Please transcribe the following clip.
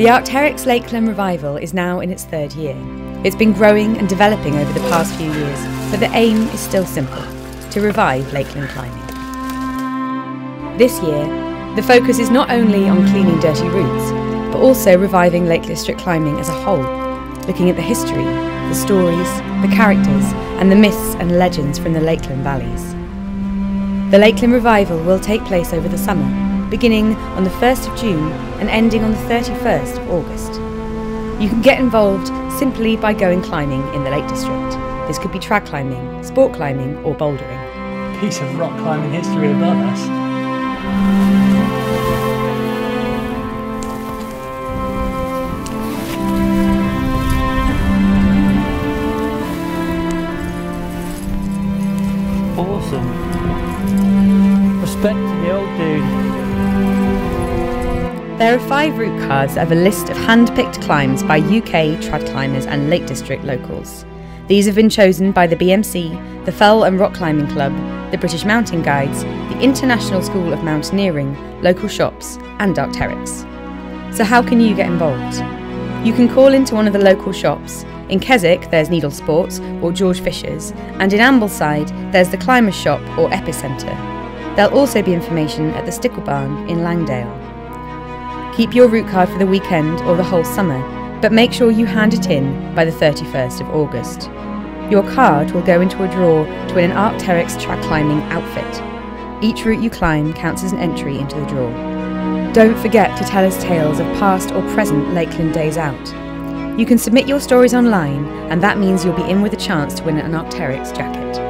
The Arc'teryx Lakeland Revival is now in its third year. It's been growing and developing over the past few years, but the aim is still simple: to revive Lakeland climbing. This year, the focus is not only on cleaning dirty routes, but also reviving Lake District climbing as a whole, looking at the history, the stories, the characters, and the myths and legends from the Lakeland valleys. The Lakeland Revival will take place over the summer, beginning on the 1st of June and ending on the 31st of August. You can get involved simply by going climbing in the Lake District. This could be trad climbing, sport climbing, or bouldering. Piece of rock climbing history above us. Respect to the old dude. There are 5 route cards that have a list of hand-picked climbs by UK trad climbers and Lake District locals. These have been chosen by the BMC, the Fell and Rock Climbing Club, the British Mountain Guides, the International School of Mountaineering, local shops, and Arc'teryx. So how can you get involved? You can call into one of the local shops. In Keswick, there's Needle Sports or George Fisher's, and in Ambleside, there's the Climbers Shop or Epicentre. There'll also be information at the Stickle Barn in Langdale. Keep your route card for the weekend or the whole summer, but make sure you hand it in by the 31st of August. Your card will go into a draw to win an Arc'teryx track climbing outfit. Each route you climb counts as an entry into the draw. Don't forget to tell us tales of past or present Lakeland days out. You can submit your stories online, and that means you'll be in with a chance to win an Arc'teryx jacket.